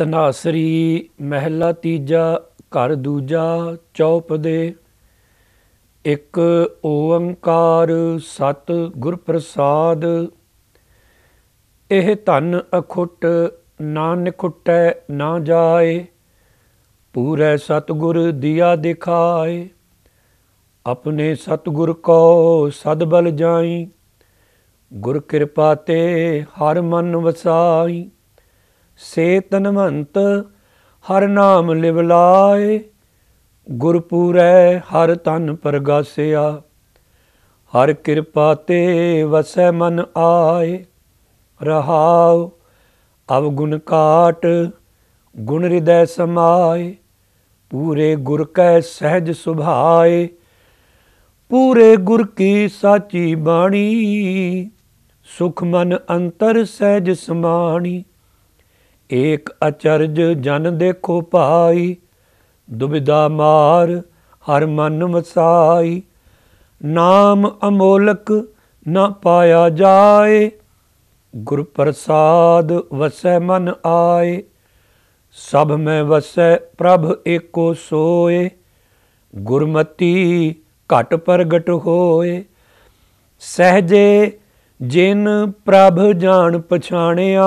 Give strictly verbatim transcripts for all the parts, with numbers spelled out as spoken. धनासरी महला तीजा घर दूजा चौपदे। एक ओंकार सत गुर प्रसाद। एह धन अखुट ना निखुटै ना जाए, पूरै सतगुर दिया दिखाए। अपने सतगुर को सदबल जाई, गुर कृपा ते हर मन वसाई। से तनवंत हर नाम लिवलाए, गुरपुरै हर तन परगासिया। हर कृपा ते वसै मन आए, रहाओ अवगुण काट गुण हृदय समाए। पूरे गुर कै सहज सुभाए, पूरे गुर की साची बाणी। सुख मन अंतर सहज समाणी, एक अचरज जन देखो पाई। दुबिदा मार हर मन वसाई, नाम अमोलक ना पाया जाए। गुर प्रसाद वसै मन आए, सब में वसै प्रभ एको सोए। गुरमति घट प्रगट होए, सहजे जिन प्रभ जान पछाणिया।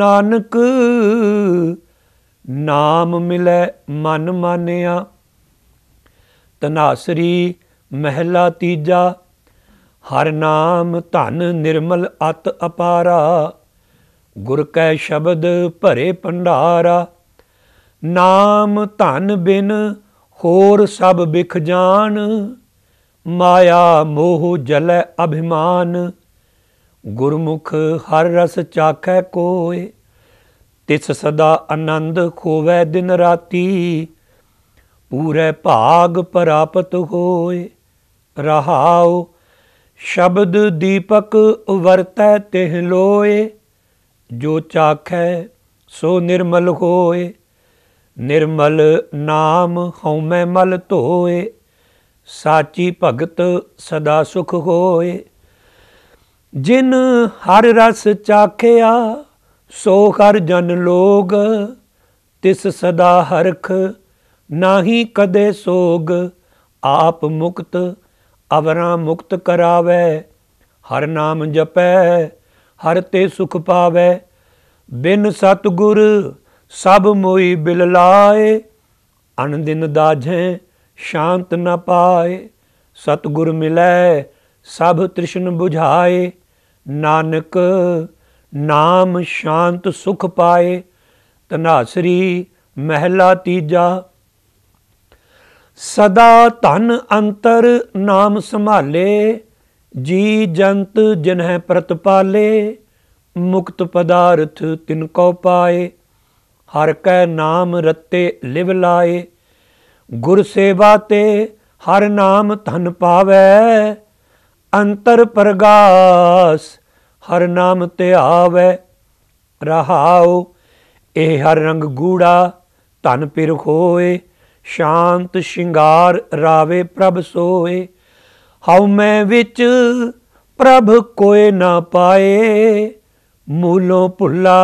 नानक नाम मिलै मन मानिया। धनासरी महला तीजा। हर नाम धन निर्मल अत अपारा, गुर कै शब्द भरे भंडारा। नाम धन बिन होर सब बिख जान, माया मोह जलै अभिमान। गुरमुख हर रस चाखै कोय, तिस सदा आनंद होवै दिन राती। पूरै भाग प्राप्त होय, रहाओ शब्द दीपक वरतै तिह लोय। जो चाखै सो निर्मल होय, निर्मल नाम हौमै मल धोए। साची भगत सदा सुख होए, जिन हर रस चाखिया। सो हर जन लोग, तिस सदा हरख नाही कदे सोग। आप मुक्त अवरा मुक्त करावै, हर नाम जपै हर ते सुख पावै। बिन सतगुर सब मोई बिललाए, अनदिन दाझै शांत न पाए। सतगुर मिलै सब तृष्ण बुझाए, नानक नाम शांत सुख पाए। धनासरी महला तीजा। सदा धन अंतर नाम संभाले, जी जंत जिन्है प्रतिपाले। मुक्त पदार्थ तिनको पाए, हर कै नाम रत्ते लिव लाए। गुर सेवा ते हर नाम धन पावै, अंतर प्रगास हर नाम ते आवै। रहाओ ए हर रंग गूढ़ा धन पिर होए, शांत श्रृंगार रावे प्रभ सोए। हऊ मैं विच प्रभ कोय ना पाए, मूलों भुला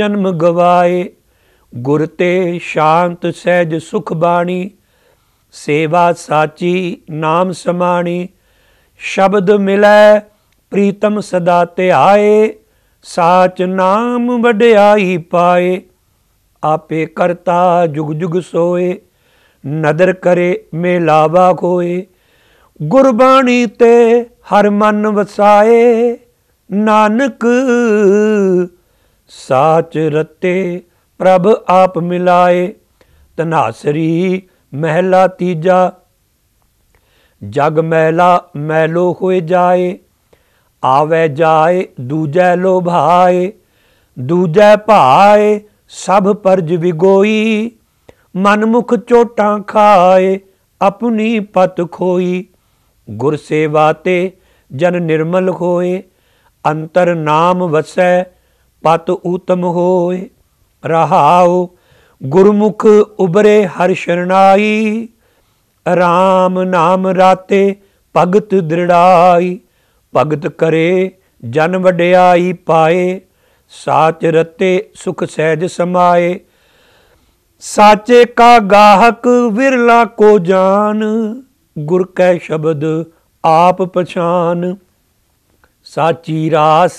जन्म गवाए। गुर ते शांत सहज सुख बाणी, सेवा साची नाम समाणी। शब्द मिलै प्रीतम सदा ध्याए, साच नाम वड्याई पाए। आपे करता जुग जुग सोए, नदर करे मेलावा होए। गुरबाणी ते हर मन वसाए, नानक साच रते प्रभ आप मिलाए। धनासरी महला तीजा। जग मैला मैलो होए जाए, आवै जाए दूजै लोभाए। दूजै भाए सब परज विगोई, मनमुख चोटां खाए अपनी पत खोई। गुर सेवा ते जन निर्मल होए, अंतर नाम वसै पत उत्तम होए। रहाओ गुरमुख उबरे हर शरणाई, राम नाम राते भगत दृढ़ाई। भगत करे जन वड्याई पाए, साच रते सुख सहज समाए। साचे का गाहक विरला को जान, गुर कै शब्द आप पहचान। साची रास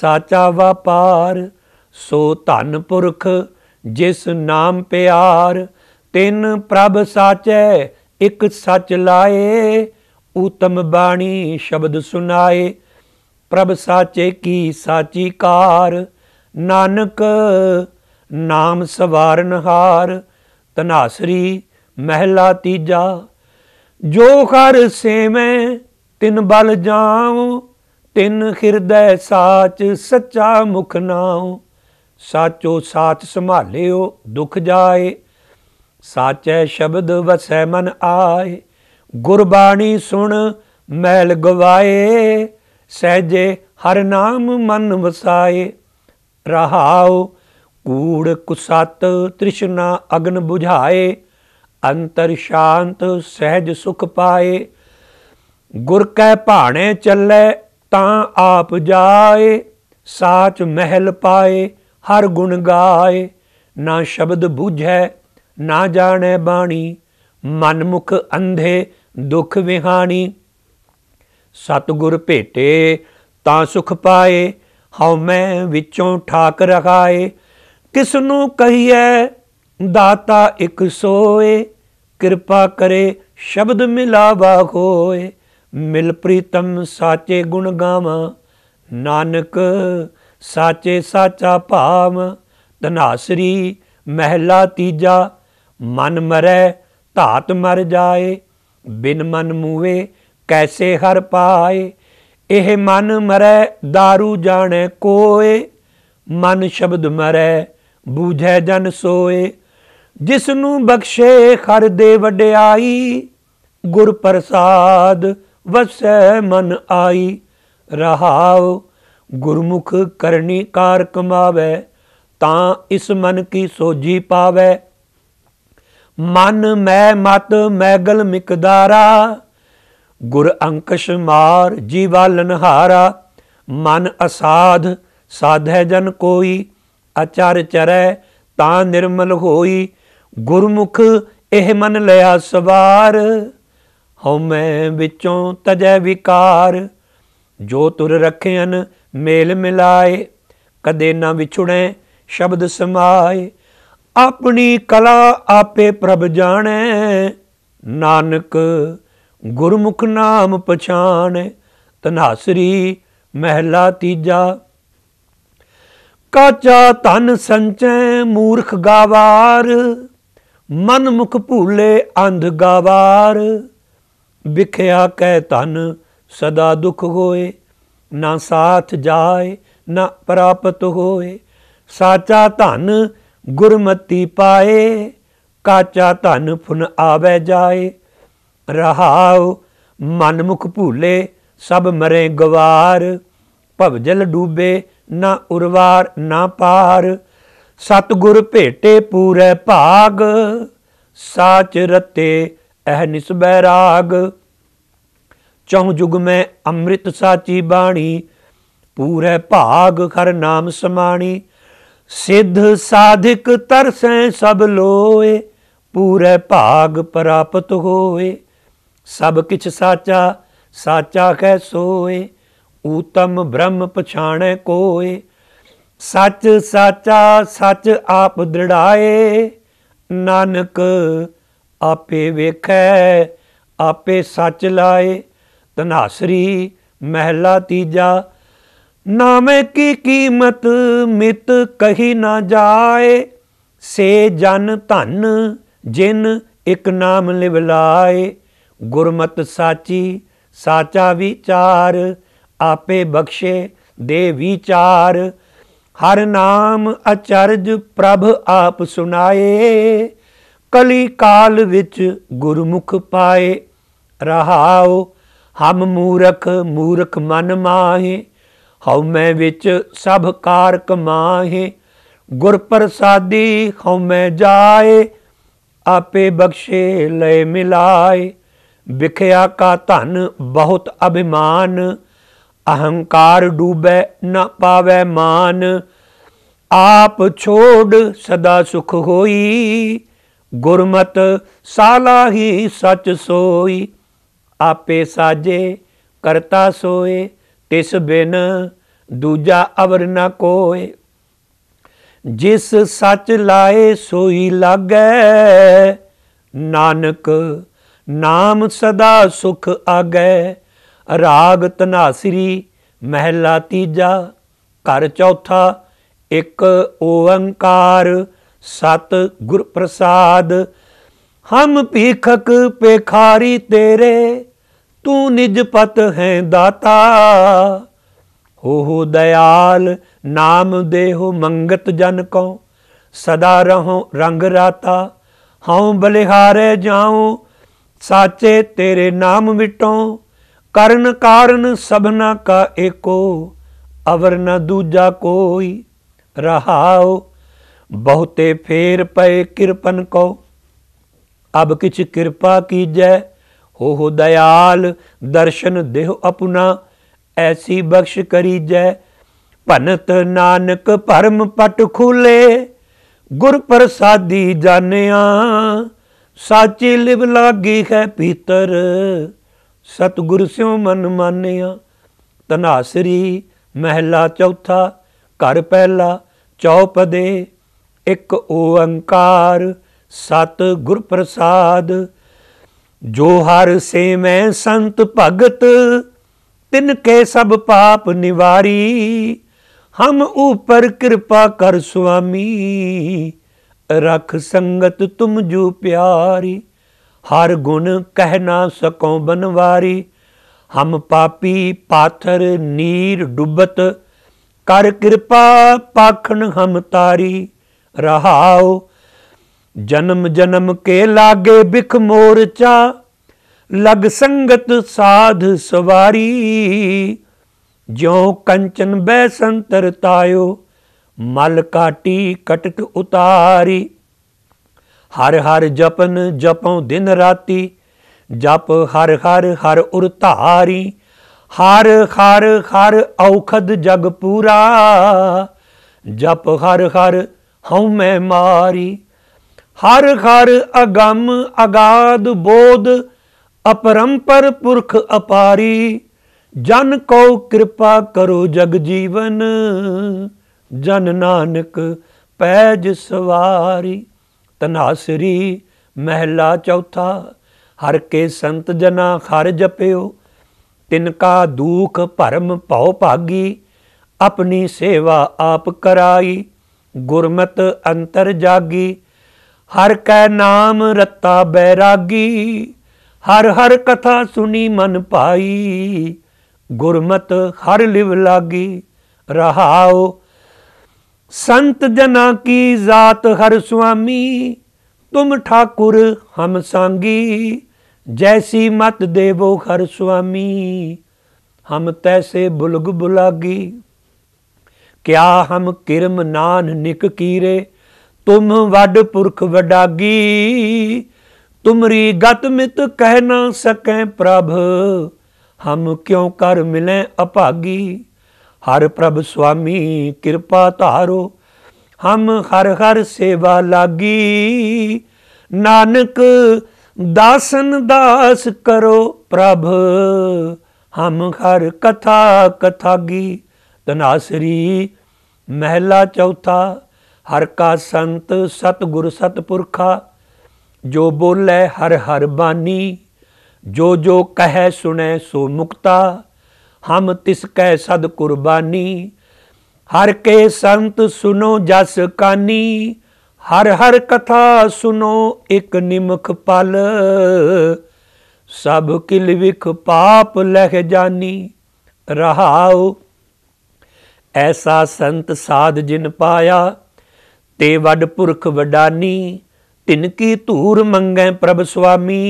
साचा व्यापार, सो धन पुरख जिस नाम प्यार। तिन प्रभ साचै इक सच लाए, उत्तम बाणी शब्द सुनाए। प्रभ साचे की साची कार, नानक नाम सवारनहार। तनासरी महला तीजा, जो हर सेवै तिन बल जाओ। तिन हृदय साच सच्चा मुख नाओ। साचो साच संभालियो दुख जाए, साचै शब्द वसै मन आए। गुरबाणी सुन मैल गवाए, सहजे हर नाम मन वसाए। रहाओ कूड़ कुसत तृष्णा अग्न बुझाए, अंतर शांत सहज सुख पाए। गुर कै भाणे चलै तां आप जाए, साच महल पाए हर गुण गाए। ना शब्द बूझै ना जाणै बाणी, मन मुख अंधे दुख विहानी। सतगुर भेटे तां सुख पाए, हउमै विचों ठाक रखाए। किसनू कहिए दाता इक सोए, कृपा करे शब्द मिलावा होए। मिल प्रीतम साचे गुण गावा, नानक साचे साचा भाव। धनासरी महला तीजा, मन मरै धात मर जाए। बिन मन मूवे कैसे हर पाए, एह मन मरै दारू जाने कोए। मन शब्द मरै बूझै जन सोए, जिसनू बख्शे हर दे वड्याई। गुर प्रसाद वसै मन आई। रहाओ गुरमुख करनी कार कमावै, तां इस मन की सोझी पावै। मन मै मत मैगल मिकदारा, गुर अंकश मार जीवा लनहारा। मन असाध साधै जन कोई, अचर चरै तां निर्मल होई। गुरमुख एह मन लिया सवार, हउमै विचों तजै विकार। जो तुर रखेन मेल मिलाए, कदे ना विछुड़ै शब्द समाए। अपनी कला आपे प्रभ जाणै, नानक गुरमुख नाम पछाण। तनासरी महला तीजा, काचा धन संचै मूर्ख गावार। मन मुख भूले अंध गावार, बिखया कै धन सदा दुख होए। ना साथ जाए ना प्राप्त होए, साचा धन गुरमति पाए। काचा धन फुन आवै जाए, रहाओ मन मुख भूले सब मरे गवार। भवजल डूबे ना उर्वार ना पार, सतगुर भेटे पूरे भाग। साच रते एह निस्बै राग, चहुं जुग में अमृत साची बाणी। पूरे भाग हर नाम समाणी, सिद्ध साधिक तरसै सब लोए। पूरे भाग प्राप्त होए, सब किछ साचा साचा कै सोए। ऊतम ब्रह्म पछाणै कोए, सच साचा सच आप दृढ़ाए। नानक आपे वेखै आपे सच लाए। तनासरी महला तीजा, नामे की कीमत मित कही ना जाए। से जन धन जिन एक नाम लिवलाए। गुरमत साची साचा विचार, आपे बख्शे दे विचार। हर नाम अचरज प्रभ आप सुनाए, कली काल विच गुरमुख पाए। रहाओ हम मूरख मूरख मन माहे, हउमै विच सब कार कमाहे। गुर प्रसादी हउमै जाए, आपे बख्शे ले मिलाए। बिखया का धन बहुत अभिमान, अहंकार डूबे न पावे मान, आप छोड़ सदा सुख होई, गुरमत साला ही सच सोई। आपे साजे करता सोए, तिस बिन दूजा अवर न कोय। जिस सच लाए सोई लागे, नानक नाम सदा सुख आगे। राग तनासरी महला तीजा, घर चौथा एक ओंकार सत गुर प्रसाद। हम भीखक पेखारी तेरे, तू निज पत है दाता। हो हो दयाल नाम देहो, मंगत जन को सदा रहो रंग राता। हऊँ बलिहारे जाऊँ, साचे तेरे नाम मिटो। करण कारण सबना का एको, अवर न दूजा कोई। रहाओ बहुते फेर पए किरपन को, अब किछ कृपा कीजै। हो हो दयाल दर्शन देह अपना, ऐसी बख्श करीजै। भनत नानक परम पट खुले, गुर प्रसादी जानिया। साची लिव लागी है भीतर, सतगुर स्यों मन मानिया। तनासरी महला चौथा घर पहला चौपदे, एक ओंकार सत गुर प्रसाद। जो हर से मैं संत भगत, तिनके सब पाप निवारी। हम ऊपर कृपा कर स्वामी, रख संगत तुम जो प्यारी। हर गुण कह ना सको बनवारी, हम पापी पाथर नीर डुबत। कर कृपा पाखन हम तारी। रहाओ जन्म जन्म के लागे बिख मोर्चा, लग संगत साध सवारी। ज्यो कंचन बैसंतर तायो, मल काटी कटक उतारी। हर हर जपन जपो दिन राती, जप हर हर हर उर तारी। हर हर हर औखद जग पूरा, जप हर हर हूँ मैं मारी। हर हर अगम अगाध बोध, अपरंपर पुरख अपारी। जन को कृपा करो जग जीवन, जन नानक पैज सवारी। तनासरी महला चौथा हर के संत जना हर जप्यो। तिनका दुख भरम भव भागी, अपनी सेवा आप कराई। गुरमत अंतर जागी, हर कै नाम रत्ता बैरागी। हर हर कथा सुनी मन पाई, गुरमत हर लिव लागी। रहाओ संत जना की जात हर स्वामी, तुम ठाकुर हम सांगी। जैसी मत देवो हर स्वामी, हम तैसे बुलग बुलागी। क्या हम किरम नान निक कीरे, तुम वड पुरख वडागी। तुमरी गत मित कह ना सकें प्रभ, हम क्यों कर मिलें अभागी। हर प्रभ स्वामी कृपा तारो, हम हर हर सेवा लागी। नानक दासन दास करो प्रभ, हम हर कथा कथागी। तनासरी महला चौथा हर का संत सतगुर सतपुरखा। जो बोले हर हर बानी, जो जो कहे सुने सो मुक्ता। हम तिसकै सद कुर्बानी, हर के संत सुनो जस कानी। हर हर कथा सुनो एक निमख पल, सब किल विख पाप लह जानी। रहाओ ऐसा संत साध जिन पाया, ते वड पुरख वडानी। तिनकी धूर मंगें प्रभ स्वामी,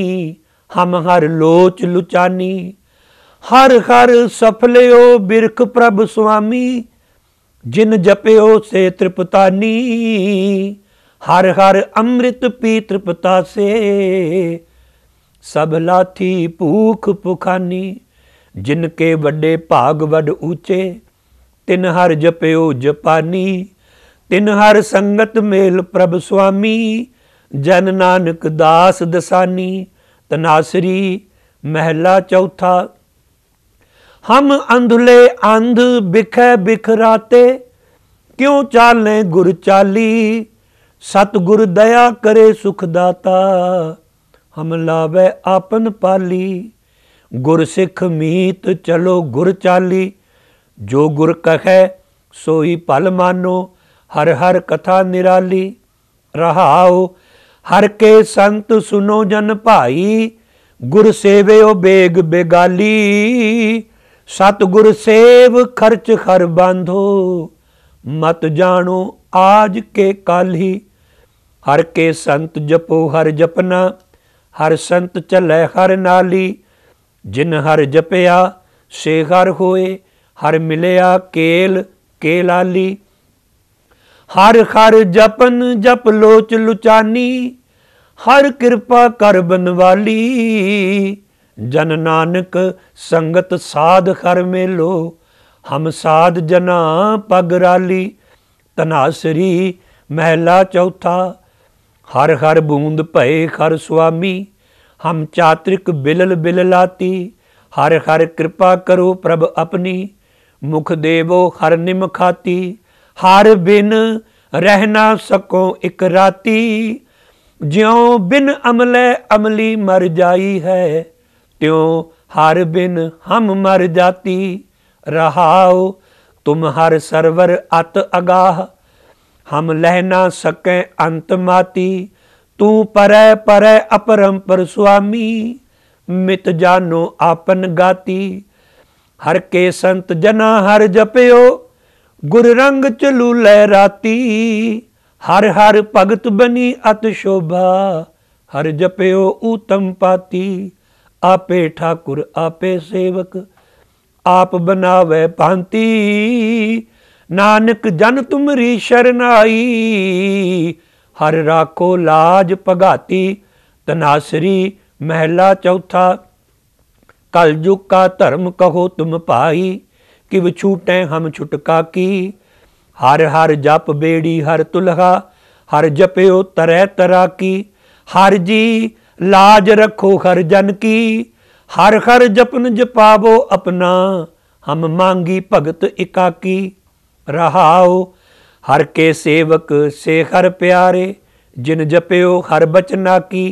हम हर लोच लुचानी। हर हर सफल्यो बिरख प्रभ स्वामी, जिन जप्यो से त्रिपतानी। हर हर अमृत पी त्रिपता से, सब लाथी भूख पुखानी। जिनके वड्डे भाग वड ऊँचे, तिन हर जप्यो जपानी। तिन हर संगत मेल प्रभ स्वामी, जन नानक दास दसानी। तनासरी महला चौथा। हम अंधले अंध बिखै बिखराते, क्यों चालें गुर चाली। सतगुर दया करे सुखदाता, हम लावै आपन पाली। गुर सिख मीत चलो गुर चाली, जो गुर कहे सोई पल मानो। हर हर कथा निराली रहाओ, हर के संत सुनो जन भाई। गुर सेवयो बेग बेगाली, सतगुर सेव खर्च खर बांधो। मत जानो आज के काली, हर के संत जपो हर जपना। हर संत चलै हर नाली, जिन हर जपया से हर होए। हर मिलया केल केलाली, हर हर जपन जप लोच लुचानी। हर कृपा कर बनवाली, जन नानक संगत साध हर मेलो। हम साध जना पगराली। तनासरी महला चौथा। हर हर बूंद भय हर स्वामी, हम चात्रिक बिलल बिललाती। हर हर कृपा करो प्रभ अपनी, मुख देवो हर निम खाती। हर बिन रहना सको इक राती, ज्यों बिन अमलै अमली मर जाई है। त्यों हर बिन हम मर जाती। रहाओ तुम हर सरवर अत अगाह, हम लह ना सकें अंत माती। तू परै परै अपरंपर स्वामी, मित जानो आपन गाती। हर के संत जना हर जपयो, गुर रंग चलू लहराती। हर हर भगत बनी अत शोभा, हर जपयो ऊतम पाती। आपे ठाकुर आपे सेवक, आप बनावे भांति। नानक जन तुमरी शरण आई, हर राखो लाज भगाती। तनासरी महला चौथा। कलयुग का धर्म कहो तुम पाई, कि व छूटें हम छुटका की। हर हर जप बेड़ी हर तुलहा, हर जप्यो तरह तरह की। हर जी लाज रखो हर जन की, हर हर जपन जपावो अपना। हम मांगी भगत एकाकी, रहाओ हर के सेवक से हर प्यारे। जिन जप्यो हर बचना की,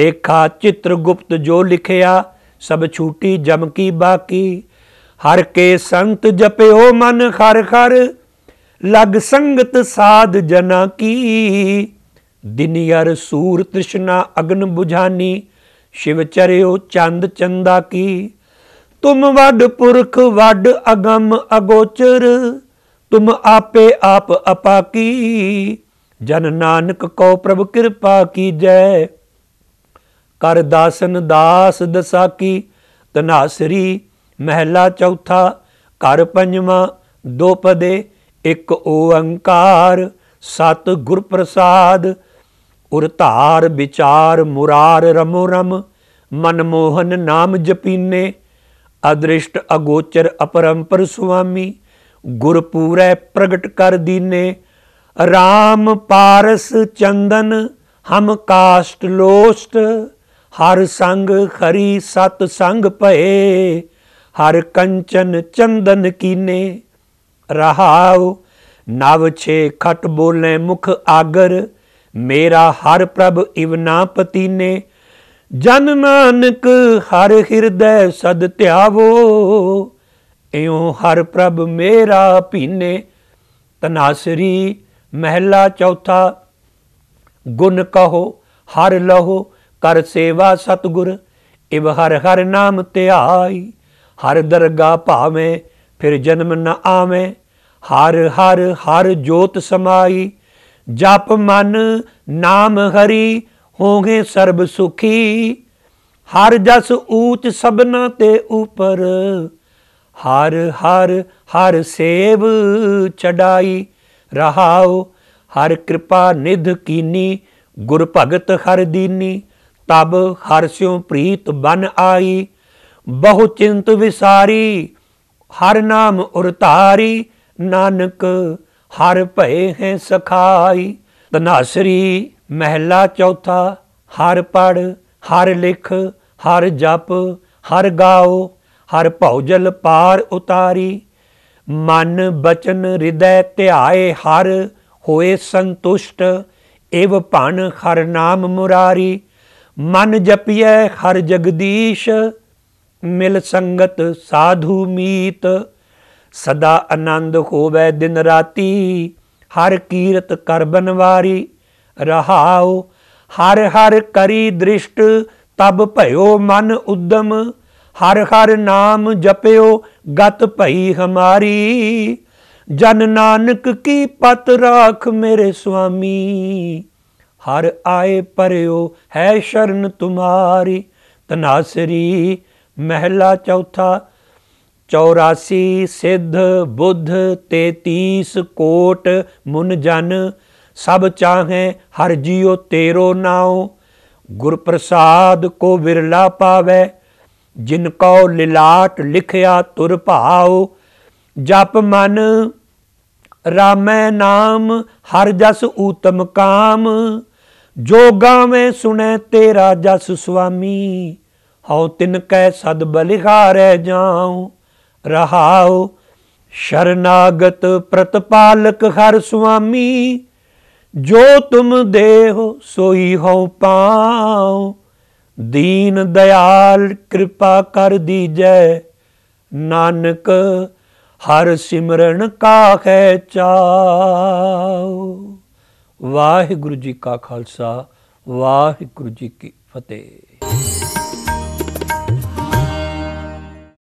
लेखा चित्रगुप्त जो लिखया, सब छूटी जम की बाकी। हर के संत जप्यो मन हर हर, लग संगत साध जना की। दिनियर सूर तृष्णा अग्न बुझानी, शिव चरयो चंद चंदा की। तुम वड पुरख वड अगम अगोचर, तुम आपे आप अपाकी। जन नानक को प्रभु कृपा की जय, कर दासन दास दसा की। तनासरी महला चौथा। कर पंजवा दो पदे। एक ओंकार सत गुर प्रसाद, उरतार विचार मुरार रमो रम। मनमोहन नाम जपीने, अदृष्ट अगोचर अपरंपर स्वामी। गुर पूरै प्रगट कर दीने, राम पारस चंदन हम काष्ट लोस्ट। हर संग हरी सत संग भये, हर कंचन चंदन कीने। रहाओ नव छे खट बोले मुख आगर, मेरा हर प्रभ इवना पतीने। जन नानक हर हृदय सद त्यावो, इयों हर प्रभ मेरा पीने। तनासरी महला चौथा। गुण कहो हर लहो, कर सेवा सतगुर इव हर हर नाम त्याई। हर दरगाह पावें फिर जन्म न आवें, हर हर हर जोत समाई। जप मन नाम हरि होंगे सर्ब सुखी, हर जस ऊच सबना ते ऊपर। हर हर हर सेव चढ़ाई, रहाओ हर कृपा निध कीनी। गुर भगत हर दीनी, तब हर स्यों प्रीत बन आई। बहु चिंतु विसारी, हर नाम उरतारी, नानक हर भय हैं सखाई। धनासरी महला चौथा। हर पढ़, हर लिख, हर जप, हर गाओ, हर भौजल पार उतारी। मन बचन हृदय ध्याए, हर होए संतुष्ट, एव भन हर नाम मुरारी। मन जपिए हर जगदीश, मिल संगत साधु मीत। सदा आनंद होवे दिन राती, हर कीरत कर बनवारी। रहाओ हर हर करी दृष्ट, तब भयो मन उद्यम। हर हर नाम जप्यो, गत भई हमारी। जन नानक की पत राख मेरे स्वामी, हर आए परयो है शरण तुम्हारी। तनासरी महला चौथा। चौरासी सिद्ध बुद्ध, तेतीस कोट मुन जन। सब चाहें हर जियो तेरो नाओ, गुर प्रसाद को विरला पावे। जिनको लिलाट लिखया तुर भाओ, जप मन रामै नाम, हर जस ऊतम काम। जो गावे सुने तेरा जस स्वामी, हौ तिनकै सद बलिहारे जाऊं। रहाओ शरणागत प्रतिपालक हर स्वामी, जो तुम देहो सोई हौ पाओ। दीन दयाल कृपा कर दीजै, नानक हर सिमरन का है चाओ। वाहिगुरु जी का खालसा, वाहिगुरु जी की फतेह।